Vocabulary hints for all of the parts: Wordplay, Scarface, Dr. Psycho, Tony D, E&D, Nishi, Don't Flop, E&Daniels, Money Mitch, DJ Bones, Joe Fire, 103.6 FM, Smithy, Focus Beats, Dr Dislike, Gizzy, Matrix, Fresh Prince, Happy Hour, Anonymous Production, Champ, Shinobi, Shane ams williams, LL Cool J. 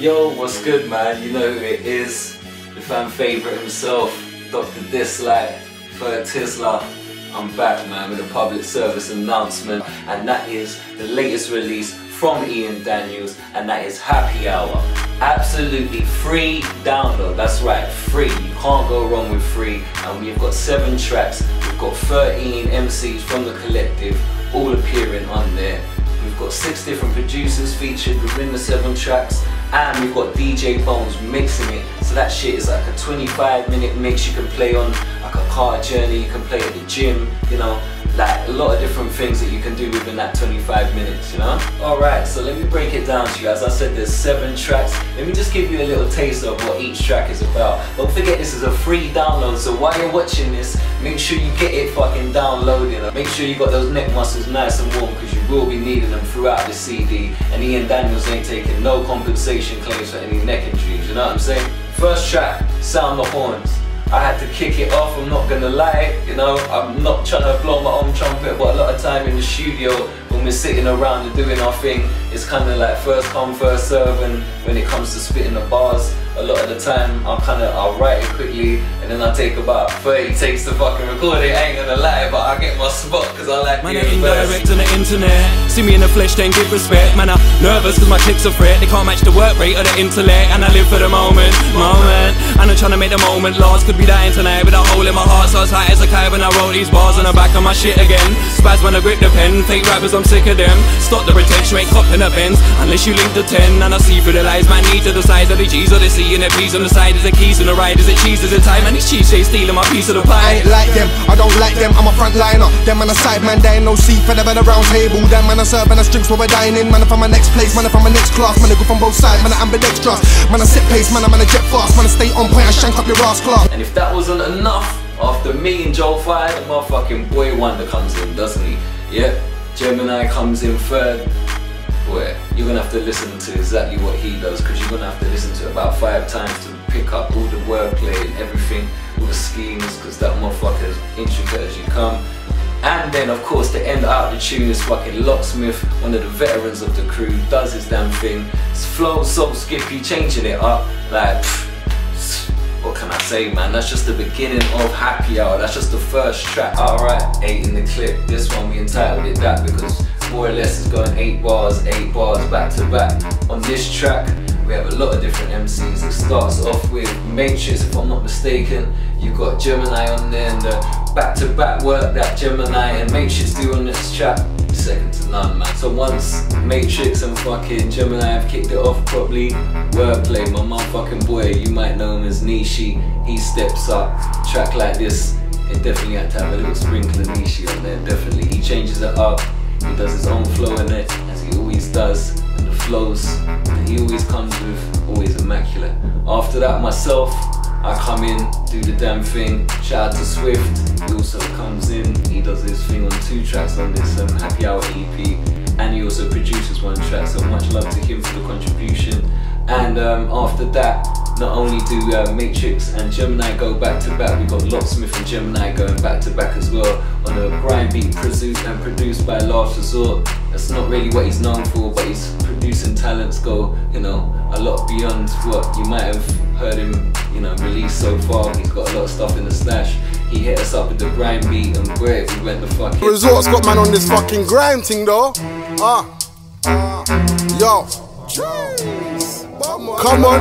Yo, what's good, man? You know who it is, the fan favourite himself, Dr. Dislike, for Tisla. I'm back, man, with a public service announcement, and that is the latest release from E&Daniels, and that is Happy Hour. Absolutely free download, that's right, free. You can't go wrong with free, and we've got 7 tracks. We've got 13 MCs from the collective, all appearing on there. We've got 6 different producers featured within the 7 tracks, and we've got DJ Bones mixing it. So that shit is like a 25-minute mix you can play on like a car journey, you can play at the gym, you know, like a lot of different things that you can do within that 25 minutes, you know? Alright, so let me break it down to you. As I said, there's 7 tracks. Let me just give you a little taste of what each track is about. Don't forget, this is a free download, so while you're watching this, make sure you get it fucking downloaded. You know? Make sure you got those neck muscles nice and warm, because you will be needing them throughout the CD, and E&Daniels ain't taking no compensation claims for any neck injuries, you know what I'm saying? First track, Sound the Horns. I had to kick it off, I'm not gonna lie, you know, I'm not trying to blow my own trumpet, but a lot of time in the studio when we're sitting around and doing our thing, it's kind of like first come, first serve, and when it comes to spitting the bars, a lot of the time I'll write it quickly, and then I take about 30 takes to fucking record it, I ain't gonna lie, but I get my spot, cause I like being first. Man, I ain't direct on the internet, see me in the flesh, then give respect. Man, I'm nervous cause my chicks are fret, they can't match the work rate or the intellect, and I live for the moment, and I'm trying to make the moment last. Could be dying tonight with a hole in my heart, so as high as a kite when I roll these bars on the back of my shit again. Spaz when I grip the pen, fake rappers, I'm sick of them. Stop the retention, ain't copping the bends, unless you link the 10, and I see through the lies. Man, need to decide, are they G's or the C? And their peas on the side, is it keys on the ride, is it cheese, is it time? And these cheese shades stealing my piece of the pie. I ain't like them, I don't like them, I'm a front liner. Them man a side man, they ain't no seat for them at a round table. Them man I serve and I drinks while we're dining. Man, I'm from my next place, man, I'm from my next class. Man, I go from both sides, man, I'm ambidextrous. Man, I sit pace, man, I'm on a jet fast. Man, I stay on point, I shank up your ass class. And if that wasn't enough, after me and Joe Fire, the motherfucking boy wonder comes in, doesn't he? Yep, Gemini comes in third. Where you're gonna have to listen to exactly what he does, because you're gonna have to listen to it about 5 times to pick up all the wordplay and everything, all the schemes, because that motherfucker is intricate as you come. And then of course to end out the tune is fucking Locksmith, one of the veterans of the crew, does his damn thing. His flow so skippy, changing it up like what can I say, man? That's just the beginning of Happy Hour. That's just the first track. Alright, 8 in the clip. This one we entitled it that because more or less it's going 8 bars back to back. On this track, we have a lot of different MCs. It starts off with Matrix, if I'm not mistaken. You've got Gemini on there, and the back-to-back work that Gemini and Matrix do on this track, second to none, man. So once Matrix and fucking Gemini have kicked it off properly, Wordplay, my motherfucking boy, you might know him as Nishi, he steps up. Track like this, it definitely had to have a little sprinkle of Nishi on there, definitely. He changes it up. He does his own flow in it, as he always does, and the flows that he always comes with, always immaculate. After that, myself, I come in, do the damn thing. Shout out to Swift, he also comes in, he does his thing on 2 tracks on this Happy Hour EP, and he also produces 1 track, so much love to him for the contribution. And after that, not only do Matrix and Gemini go back to back, we've got Locksmith and Gemini going back to back as well on a grind beat produced by Last Resort. That's not really what he's known for, but his producing talents go, you know, a lot beyond what you might have heard him, you know, release so far. He's got a lot of stuff in the stash. He hit us up with the grind beat, and where we went the fucking Resort's got man on this fucking grind thing though. Yo. Jeez. Come on,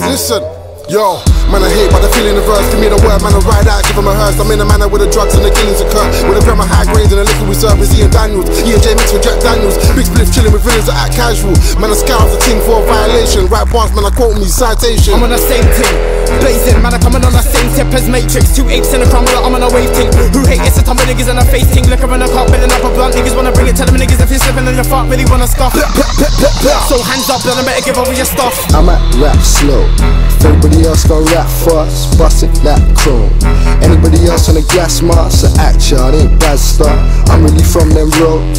listen, yo. Man, I hate by the feeling of verse. Give me the word, man, I ride out, give him a hearse. I'm in a manner where the drugs and the killings occur. With a pair of high grades and a liquor reserve is E&Daniels. E&J mixed with Jack Daniels. Big spliff chilling with villains that act casual. Man, I scours the ting for a violation. Right bars, man, I quote me citation. I'm on the same ting, blazing, man, I'm coming on the same tip as Matrix. 2 apes in a crumble, I'm on a wave ting. Who hate it's a tumble niggas and a face ting. Liquor and a cup, building up a blunt. Niggas wanna bring it, tell them niggas if you're slipping on your fuck, really wanna scuff. So hands up, blood, I better give over your stuff. I might rap slow, everybody else got rap fast, bustin' that chrome. Anybody else on the gas mask, an actor, it ain't bad stuff. I'm really from them roads.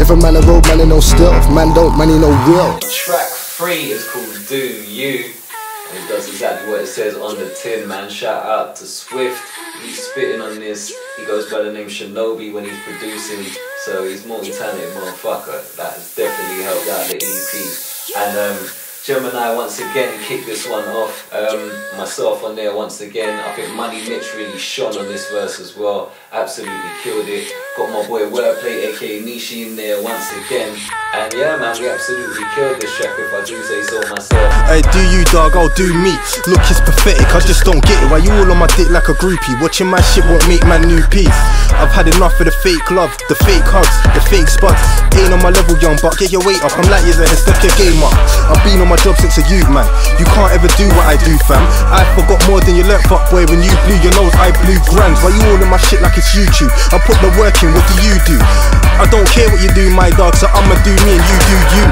If a man a road, man ain't no stealth. Man don't, man ain't no real. Track 3 is called Do You, and it does exactly what it says on the tin, man. Shout out to Swift, he's spitting on this. He goes by the name Shinobi when he's producing, so he's multi-talented motherfucker. That has definitely helped out the EP. And Gemini once again kicked this one off, myself on there once again. I think Money Mitch really shone on this verse as well, absolutely killed it. Got my boy Wordplay aka Nishi in there once again. And yeah man, we absolutely killed this track if I do say so myself. Hey, do you dog, I'll do me. Look, it's pathetic, I just don't get it. Why you all on my dick like a groupie? Watching my shit won't make my new peace. I've had enough of the fake love, the fake hugs, the fake spuds. Ain't on my level young but get your weight up. I'm like years ahead, step your game up. I've been on my job since a youth man. You can't ever do what I do fam. I forgot more than you learnt fuck boy. When you blew your nose I blew grand. Why you all on my shit like it's YouTube? I put the work in, what do? I don't care what you do my dog, so I'ma do me and you do you.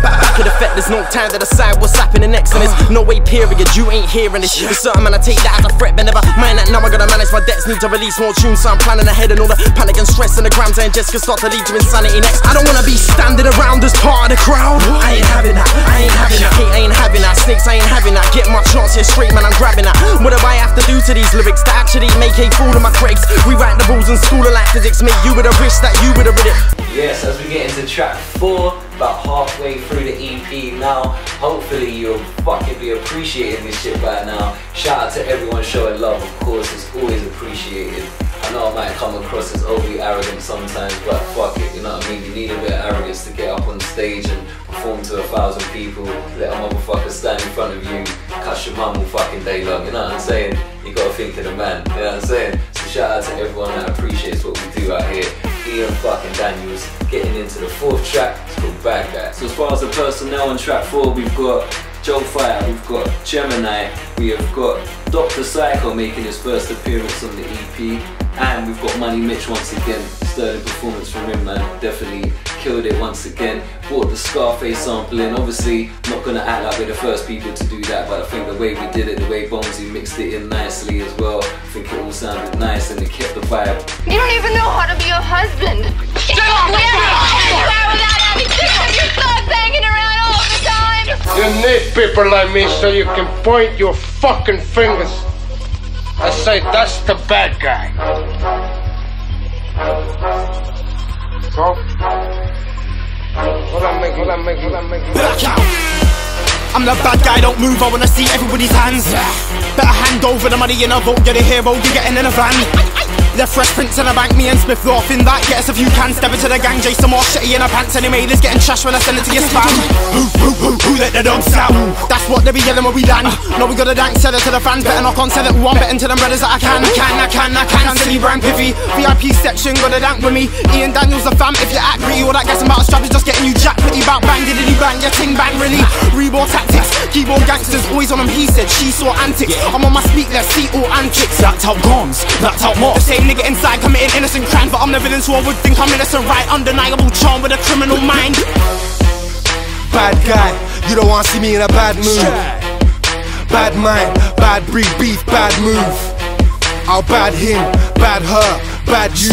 Back to the fact there's no time to decide what's happening next. And there's no way period, you ain't hearing this. It's certain man I take that as a threat, but never mind that. Now I gotta manage my debts, need to release more tunes, so I'm planning ahead. And all the panic and stress and the grams and just can start to lead to insanity next. I don't wanna be standing around as part of the crowd. I ain't having that, I ain't having that. Hate, I ain't having that, snakes I ain't having that. Get my chance here straight man, I'm grabbing that. What do I have to do to these lyrics to actually make a fool of my critics? Rewrite the rules in school of like physics. Make you with a wish that you would have read it. Yes, as we get into track 4, about halfway through the EP now. Hopefully you'll fucking be appreciating this shit by now. Shout out to everyone showing love, of course, it's always appreciated. I know I might come across as overly arrogant sometimes, but fuck it, you know what I mean? You need a bit of arrogance to get up on stage and perform to 1,000 people, let a motherfucker stand in front of you, cuss your mum all fucking day long, you know what I'm saying? You gotta think of the man, you know what I'm saying? Shout out to everyone that appreciates what we do out here. E&Daniels getting into the 4th track, it's called Bad Guy. So as far as the personnel on track 4, we've got Joe Fire, we've got Gemini, we have got Dr. Psycho making his first appearance on the EP, and we've got Money Mitch once again. Sterling performance from him man, definitely killed it once again. Brought the Scarface sample in, obviously not gonna act like we're the first people to do that, but I think the way we did it, the way Bonesy mixed it in nicely as well, I think it all sounded nice and it kept the vibe. You don't even know how to be a husband. Shut up! You start banging around all the time! You need people like me so you can point your fucking fingers. I say that's the bad guy. So? I'm the bad guy, don't move, I wanna see everybody's hands. Better hand over the money and I vote, you're the hero, you're getting in a van. The Fresh Prince in the bank, me and Smith off in that. Get us a few cans, step into the gang, Jay some more shitty in her pants. Anyway, let's get in trash when I send it to your spam. Who let the dogs out? That's what they be yelling when we land. No, we gotta dank, sell it to the fans. Better knock on, sell it one, betting to them brothers that I can. Silly brand pivy, VIP section, gotta dank with me. E&Daniels the fam, if you act pretty, all that guessing about a strap is just getting you jacked. Pretty bout bang, diddly bang, your ting bang, really. Reward tactics, keyboard gangsters, always on them, he said, she saw antics. I'm on my speak, let's see all antics. That's how guns, that's how more. Nigga inside committing innocent crimes, but I'm the villain, so I would think I'm innocent, right? Undeniable charm with a criminal mind. Bad guy, you don't wanna see me in a bad mood. Bad mind, bad breed, beef, bad move. I'll bad him, bad her, bad you.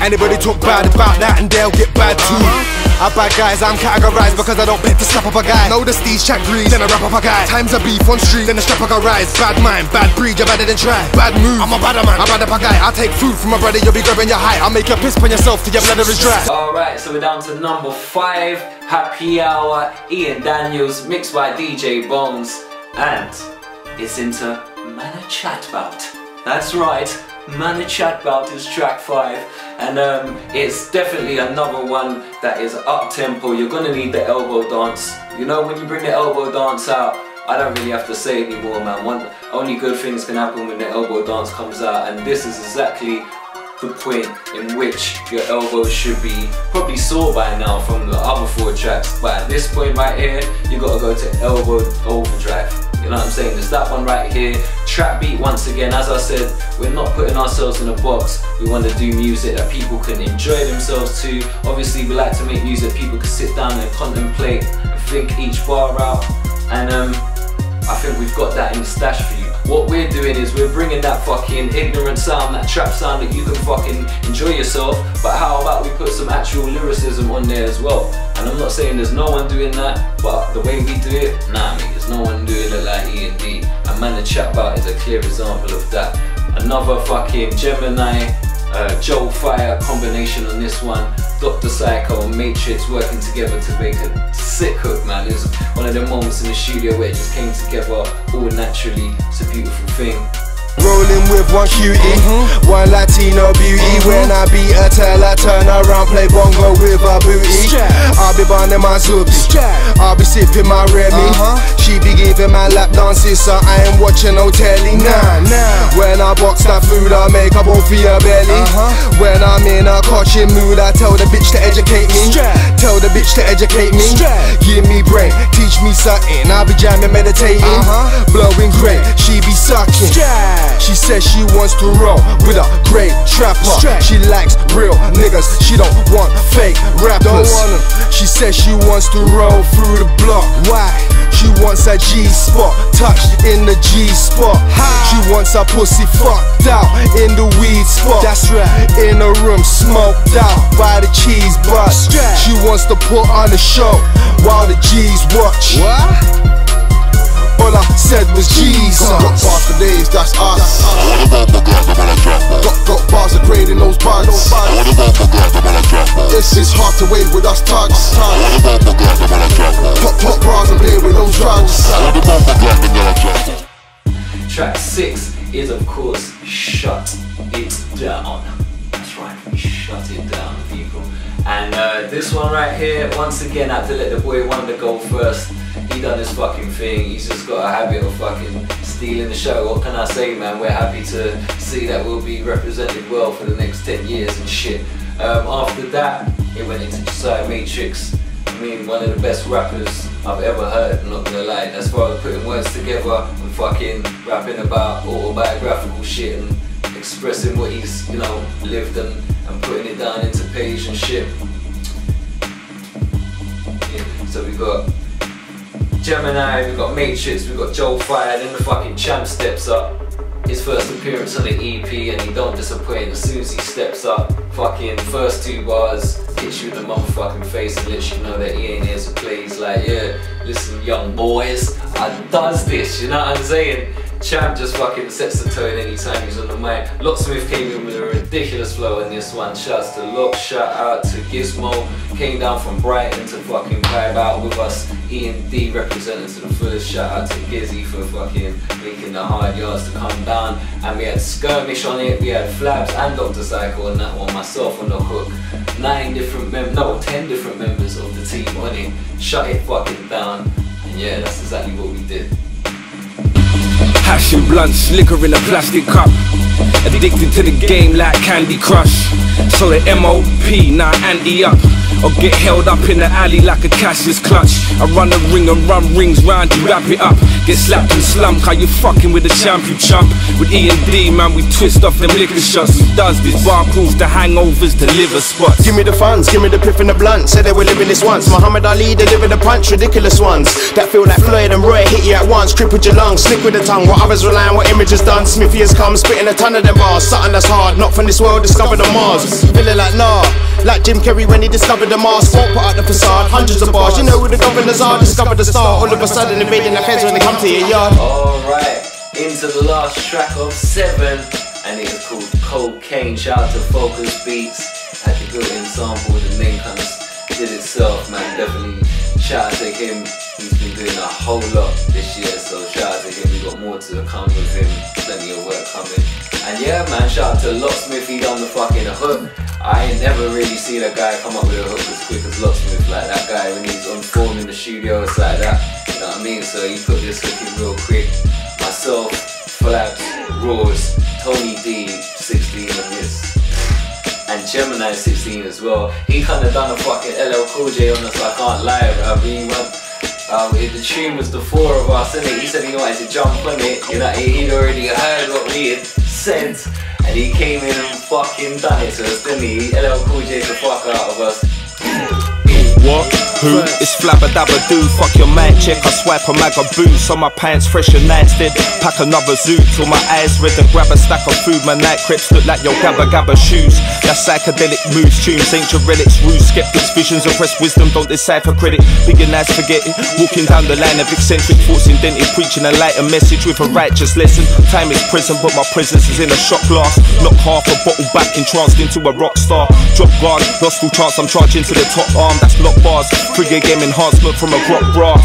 Anybody talk bad about that and they'll get bad too. I bad guys, I'm categorized because I don't bet to slap up a guy. Know the steez, chat grease, then I wrap up a guy. Times a beef on street, then the strap up a rise. Bad mind, bad breed, you're better than try. Bad move, I'm a badder man, I bad up a guy. I'll take food from my brother, you'll be grabbing your height. I'll make you piss on yourself till your bladder is dry. Alright, so we're down to number 5, Happy Hour, E&Daniels, mixed by DJ Bones. And it's into Man a Chat Bout. That's right, Man a Chat Bout is track 5, and it's definitely another one that is up tempo. You're gonna need the elbow dance. You know, when you bring the elbow dance out, I don't really have to say anymore, man. Only good things can happen when the elbow dance comes out, and this is exactly the point in which your elbows should be probably sore by now from the other 4 tracks. But at this point right here, you gotta go to elbow overdrive. You know what I'm saying? There's that one right here. Trap beat once again, as I said, we're not putting ourselves in a box. We want to do music that people can enjoy themselves to. Obviously, we like to make music people can sit down and contemplate and think each bar out. And I think we've got that in the stash for you. What we're doing is we're bringing that fucking ignorant sound, that trap sound that you can fucking enjoy yourself, but how about we put some actual lyricism on there as well? And I'm not saying there's no one doing that, but the way we do it, nah mate, there's no one doing it like E&D. And Man the Chat Bout is a clear example of that. Another fucking Gemini Joe Fire combination on this one. Dr. Psycho and Matrix working together to make a sick hook, man. It was one of the moments in the studio where it just came together all naturally. It's a beautiful thing. Rolling with one cutie, one Latino beauty. When I beat her till I turn around, play bongo with her booty. I'll be burning my zoops, I'll be sipping my Remy. She be giving my lap dances, so I ain't watching no telly. Nah. When I box that food, I make up all for your belly. When I'm in a coaching mood, I tell the bitch to educate me. Tell the bitch to educate me. Give me brain, teach me something. I'll be jamming, meditating, blowing great. She be sucking. She says she wants to roll with a great trapper. She likes real niggas, she don't want fake rappers. She says she wants to roll through the block. Why? She wants a G-spot, touched in the G-spot. She wants a pussy fucked out in the weed spot. That's right. In a room smoked out by the cheese bus. She wants to put on a show while the G's watch. What? All I said was Jesus. Got past the days, that's us. What about the guys that wanna drop? Got bars of grade in those bugs. What about the guys that wanna drop? This is hard to wait with us tugs. What about the guys that wanna drop? Pop bars and play with those drugs. What about the guys that wanna drop? Track 6 is of course Shut It Down. That's right, we shut it down, people. And this one right here, once again, I have to let the boy Wonder go first. He done his fucking thing. He's just got a habit of fucking stealing the show. What can I say, man? We're happy to see that we'll be represented well for the next 10 years and shit. After that, it went into Josiah Matrix. I mean, one of the best rappers I've ever heard, I'm not gonna lie. As far as putting words together and fucking rapping about autobiographical shit and expressing what he's, you know, lived and putting it down into page and shit. Yeah, so we got Gemini, we got Matrix, we got Joe Fire, then the fucking Champ steps up. His first appearance on the EP, and he don't disappoint. As soon as he steps up, fucking first two bars hits you in the motherfucking face and lets you know that he ain't here to play. He's like, yeah, listen, young boys, I does this, you know what I'm saying? Champ just fucking sets the tone anytime he's on the mic. Locksmith came in with a ridiculous flow on this one. Shouts to Lock, shout out to Gi3mo. Came down from Brighton to fucking vibe out with us. E&D representing to the fullest. Shout out to Gizzy for fucking making the hard yards to come down. And we had Skirmish on it, we had Flabz and Dr. Cycle on that one, myself on the hook. 10 different members of the team on it. Shut it fucking down. And yeah, that's exactly what we did. Hashing blunts, liquor in a plastic cup. Addicted to the game like Candy Crush. So the MOP, now Andy up. Or get held up in the alley like a cashier's clutch. I run a ring and run rings round you, wrap it up. Get slapped and slumped, how you fucking with the champ, you chump. With E&D, man, we twist off them liquor shots. Who does this? Bar proves the hangovers, the liver spots. Give me the funds, give me the piff and the blunt. Said they were living this once. Muhammad Ali, they live in the punch. Ridiculous ones that feel like Floyd and Roy hit you at once. Grip with your lungs, slick with the tongue. What others rely on, what image has done. Smithy has come, spitting a ton of them bars. Something that's hard, not from this world, discovered on Mars. Feeling like nah, like Jim Carrey when he discovered the mask. Won't put out the facade, hundreds of bars. You know who the governors are, discovered the star. All of a sudden invading the feds when they come to your yard. Alright, into the last track of 7, and it is called Cocaine. Shout out to Focus Beats. Had to go in sample, the name kind of did itself, man. Definitely shout out to him. He's been doing a whole lot this year, so shout out to him. We got more to come with him, plenty of work coming. And yeah, man, shout out to Locksmith. He done the fucking hook. I ain't never really seen a guy come up with a hook as quick as Locksmith. Like that guy when he's on form in the studio, it's like that, you know what I mean? So he put this hook in real quick. Myself, Flaps, Roars, Tony D, 16 on this, and Gemini 16 as well. He kinda done a fucking LL Cool J on us, I can't lie. I mean, the tune was the four of us, innit? He said he wanted to jump on it, you know, he'd already heard what we had said. And he came in and fucking done it to us, didn't he? LL Cool J the fuck out of us. What? Who? It's flabba-dabba-doo. Fuck your man, check. I swipe a mag of booze on my pants, fresh and nice. Did pack another zoo till my eyes red and grab a stack of food. My night crips look like your gabba-gabba shoes. That psychedelic moves, tunes, ancient relics, ruse. Skeptics, visions, oppressed wisdom, don't decipher credit. Big and nice, forget it. Walking down the line of eccentric thoughts indented, preaching a lighter message with a righteous lesson. Time is prison, but my presence is in a shot glass. Knock half a bottle back, entranced into a rock star. Drop guard, lost all chance, I'm charging to the top arm. That's lock bars, trigger game enhancement from a grot brass.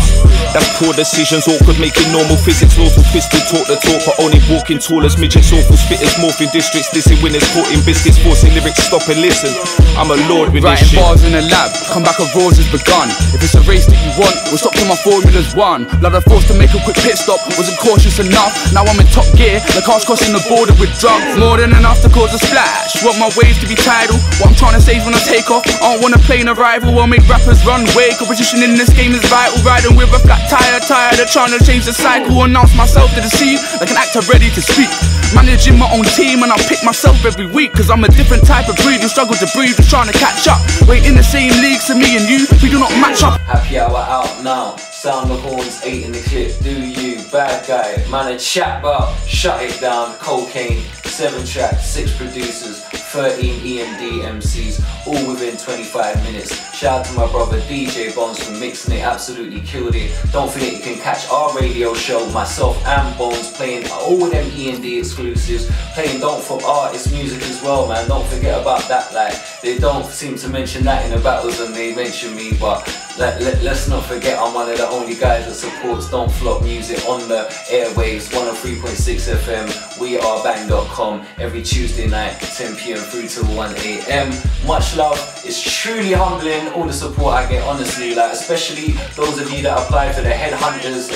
That's poor decisions, awkward making normal physics. Lawful fisted, talk the talk, but only walking tall as midgets. Awful spitters, morphing districts, dissing winners, caught in biscuits, forcing lyrics, stop and listen. I'm a lord with writing this shit. Writing bars in the lab, comeback of roars has begun. If it's a race that you want, we'll stop till my formula's won. Blood I forced to make a quick pit stop, wasn't cautious enough. Now I'm in top gear, the car's crossing the border with drugs. More than enough to cause a splash, want my waves to be tidal. What I'm trying to say is when I take off, I don't want to play in a rival. I'll make rappers run away, competition in this game is vital. Riding with a flat tire, tired of trying to change the cycle. Announce myself to the scene, like an actor ready to speak. Managing my own team and I pick myself every week. Cause I'm a different type of breed, and struggle to breathe, just trying to catch up. We ain't in the same league, so me and you, we do not match up. Happy hour out now, sound the horns, eight in the clip. Do you, bad guy, man a chat bar, shut it down, cocaine. 7 tracks, 6 producers, 13 E&D MCs, all within 25 minutes. Shout out to my brother DJ Bones for mixing it, absolutely killed it. Don't forget you can catch our radio show, myself and Bones, playing all them E&D exclusives, playing Don't Flop artist music as well, man. Don't forget about that, like, they don't seem to mention that in the battles and they mention me, but let's not forget I'm one of the only guys that supports Don't Flop music on the airwaves, 103.6 FM, wearebang.com. Every Tuesday night, 10 PM through till 1 AM. Much love. It's truly humbling, all the support I get, honestly. Like, especially those of you that applied for the Headhunters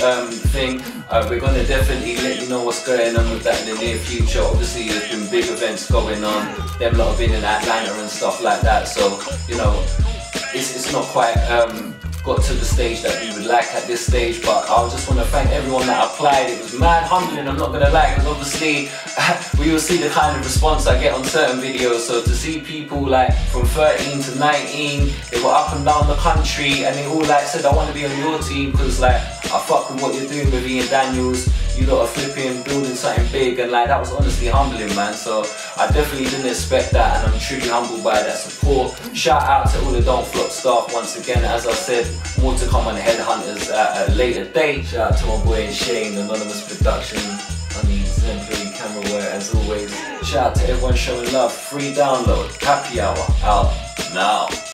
thing. We're gonna definitely let you know what's going on with that in the near future. Obviously, there's been big events going on. Them lot have been in Atlanta and stuff like that. So, you know, it's not quite got to the stage that we would like at this stage, but I just want to thank everyone that applied. It was mad humbling, I'm not gonna lie, because obviously we will see the kind of response I get on certain videos. So to see people like from 13 to 19, they were up and down the country and they all like said, I want to be on your team because like I fuck with what you're doing with E&Daniels. You lot are flipping, building something big, and like that was honestly humbling, man. So I definitely didn't expect that, and I'm truly humbled by that support. Shout out to all the Don't Flop staff once again. As I said, more to come on Headhunters at a later date. Shout out to my boy Shane, Anonymous Production, on the exemplary camera wear as always. Shout out to everyone showing love. Free download, happy hour out now.